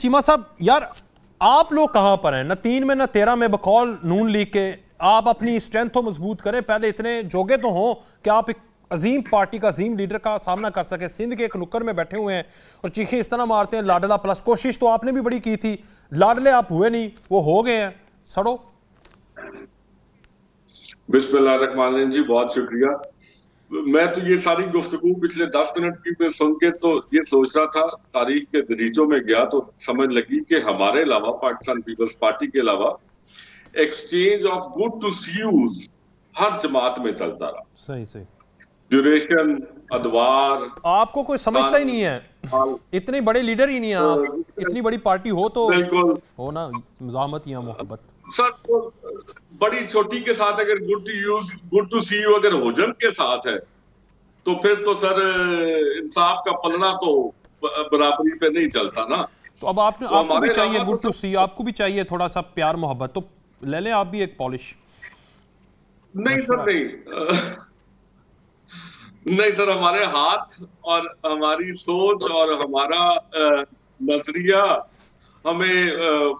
चीमा साहब यार आप लोग कहां पर हैं? ना 3 में ना 13 में बकौल नून लीग के आप अपनी स्ट्रेंथ को मजबूत करें, पहले इतने जोगे तो हों कि आप एक अजीम पार्टी का अजीम लीडर का सामना कर सकें। सिंध के एक नुक्कड़ में बैठे हुए हैं और चीखे इस तरह मारते हैं लाडला प्लस। कोशिश तो आपने भी बड़ी की थी, लाडले आप हुए नहीं, वो हो गए हैं। सड़ो। बिस्मिल्लाह रहमान रहीम जी, बहुत शुक्रिया। मैं तो ये सारी गुफ्तगू पिछले 10 मिनट की मैं सुन के तो ये सोच रहा था, तारीख के दरीचों में गया तो समझ लगी कि हमारे अलावा, पाकिस्तान पीपल्स पार्टी के अलावा, exchange of good to Zeus हर जमात में चलता रहा। सही सही ड्यूरेशन अदवार आपको कोई समझता ही नहीं है, इतने बड़े लीडर ही नहीं है आप। इतनी बड़ी पार्टी हो तो हो ना मजामत या मोहब्बत सर, तो बड़ी छोटी के साथ अगर गुड टू सी यू अगर हुजम के साथ है तो फिर तो सर इंसाफ का पलड़ा तो बराबरी पे नहीं चलता ना। तो अब आपने तो आपको भी चाहिए गुड टू सी, आपको भी चाहिए थोड़ा सा प्यार मोहब्बत, तो ले लें आप भी एक पॉलिश। नहीं सर नहीं सर, हमारे हाथ और हमारी सोच और हमारा नजरिया हमें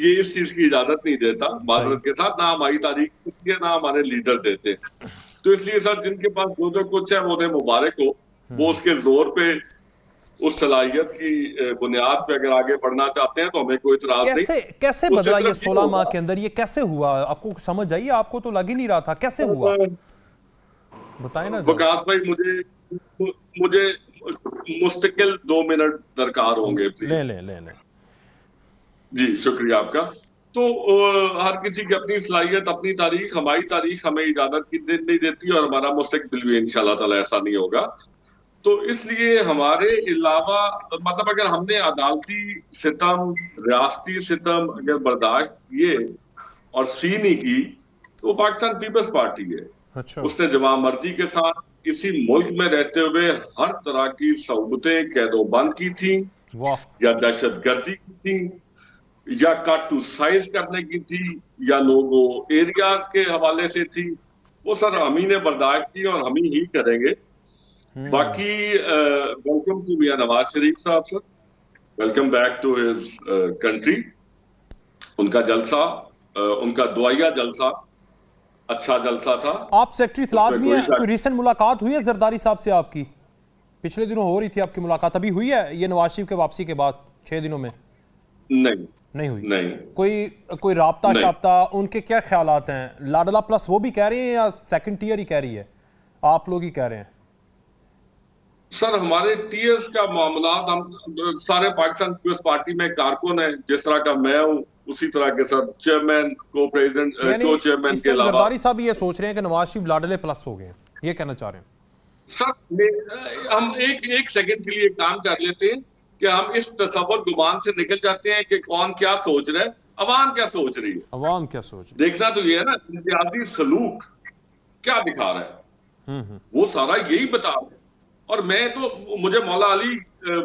ये इस चीज की इजाजत नहीं देता भारत के साथ, ना हमारी तारीख देती है ना हमारे लीडर देते। तो इसलिए सर जिनके पास जो कुछ है वो उन्हें मुबारक हो, वो उसके जोर पे उस सलाहियत की बुनियाद पे अगर आगे बढ़ना चाहते हैं तो हमें कोई इतराज नहीं। कैसे बदला ये 16 माह के अंदर, ये कैसे हुआ? आपको समझ आई? आपको तो लग ही नहीं रहा था, कैसे हुआ बताए ना विकास भाई। मुझे मुस्तकिल 2 मिनट दरकार होंगे जी, शुक्रिया आपका। तो हर किसी की अपनी सलाहियत, अपनी तारीख, हमारी तारीख हमें इजाजत की नहीं देती और हमारा मुस्तकबिल भी इंशाल्लाह ताला ऐसा नहीं होगा। तो इसलिए हमारे अलावा मतलब अगर हमने अदालती सितम, रियासती सितम अगर बर्दाश्त किए और सी नहीं की तो पाकिस्तान पीपल्स पार्टी है। अच्छा। उसने जमा मर्जी के साथ किसी मुल्क में रहते हुए हर तरह की सहूलतें कैदोबंद की थी या दहशत गर्दी की थी या कट टू साइज करने की थी या लोगों एरियाज के हवाले से थी, वो सर हम ही ने बर्दाश्त की और हम ही करेंगे। बाकी वेलकम टू मियां नवाज शरीफ साहब sir, welcome back to his country. उनका जलसा, उनका दुआया जलसा अच्छा जलसा था। आप सेक्रेटरी इत्तलात में हैं, कोई रिसेंट मुलाकात हुई है जरदारी साहब से आपकी? पिछले दिनों हो रही थी आपकी मुलाकात, अभी हुई है ये नवाज शरीफ के वापसी के बाद 6 दिनों में? नहीं हुई। नहीं कोई राब्ता शाब्ता? उनके क्या ख्यालात हैं? लाडला प्लस वो भी कह रहे हैं या सेकंड टीयर ही कह रही है, आप लोग ही कह रहे हैं? सर हमारे टीयर्स का मामला, हम सारे पाकिस्तान पीपल्स पार्टी में कारकुन है, जिस तरह का मैं हूँ उसी तरह के सर चेयरमैन, को प्रेसिडेंट, को चेयरमैन के अलावा जरदारी साहब ये सोच रहे हैं कि नवाज शरीफ लाडले प्लस हो गए, ये कहना चाह रहे हैं? सर हम एक सेकेंड के लिए काम कर लेते हैं कि हम इस तस्वर गुमान से निकल जाते हैं कि कौन क्या सोच रहा है, अवाम क्या सोच रही है। अवाम क्या सोच रही? देखना तो ये है ना, इंतजाजी सलूक क्या दिखा रहा है वो सारा यही बता रहा है। और मैं तो मुझे मौला अली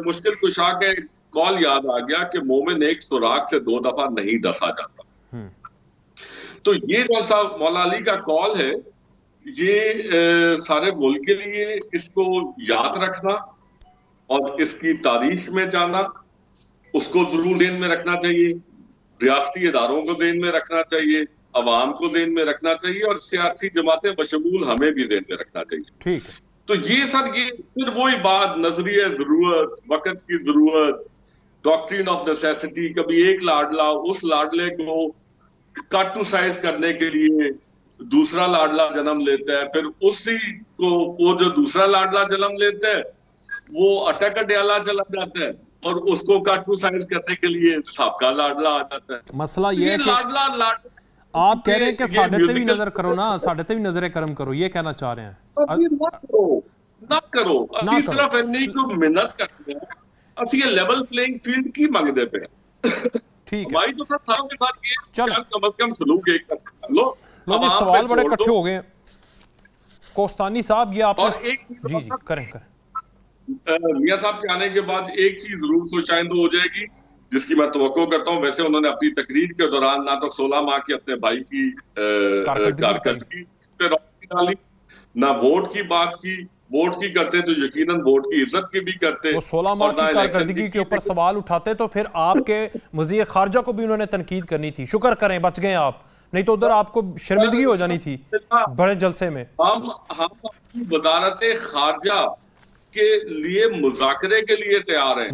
मुश्किल कुशा के कॉल याद आ गया कि मोमिन एक सुराख से 2 दफा नहीं डसा जाता। तो ये जो सा मौला अली का कॉल है ये सारे मुल्क के लिए इसको याद रखना और इसकी तारीख में जाना, उसको जरूर ध्यान में रखना चाहिए। रियासती इदारों को ध्यान में रखना चाहिए, अवाम को ध्यान में रखना चाहिए और सियासी जमातें बशमूल हमें भी ध्यान में रखना चाहिए। ठीक है। तो ये सर ये फिर वही बात, नजरिया जरूरत, वक्त की जरूरत, डॉक्ट्रिन ऑफ नेसेसिटी। कभी एक लाडला उस लाडले को कट टू साइज करने के लिए दूसरा लाडला जन्म लेता है, फिर उसी को वो जो दूसरा लाडला जन्म लेता है वो अटक ड्याला चला जाता है और उसको काटू साइज करने के लिए साबका लाडला आ जाता है। मसला ये है कि आप कह रहे हैं कि साढ़े भी नजर करो ना, साढ़े भी नजर करम करो, ये कहना चाह रहे हैं? ना करो असि सिर्फ इन्नी को मेहनत करते हैं, असि ये लेवल प्लेइंग फील्ड की मंगते पे ठीक है भाई। तो सर सारों के साथ ये कम से कम सलूक एक कर लो। सवाल बड़े इकट्ठे हो गए। कोस्तानी साहब ये आप करें मियां साहब के आने के बाद एक चीज जरूर खुशाइंद हो जाएगी जिसकी मैं तवक्को करता हूं। वैसे उन्होंने अपनी तकरीर के दौरान ना तो 16 माह की अपने भाई की कारकर्दगी पे रोशनी डाली, ना वोट की बात की, वोट की करते तो यकीनन वोट की इज्जत की भी करते, वो 16 माह की कारकर्दगी के ऊपर सवाल उठाते तो फिर आपके वजीर खारजा को भी उन्होंने तनकीद करनी थी। शुक्र करें बच गए आप, नहीं तो उधर आपको शर्मिंदगी हो जानी थी बड़े जलसे में। हम वजारत खारजा के लिए मुजाकरे के लिए तैयार हैं।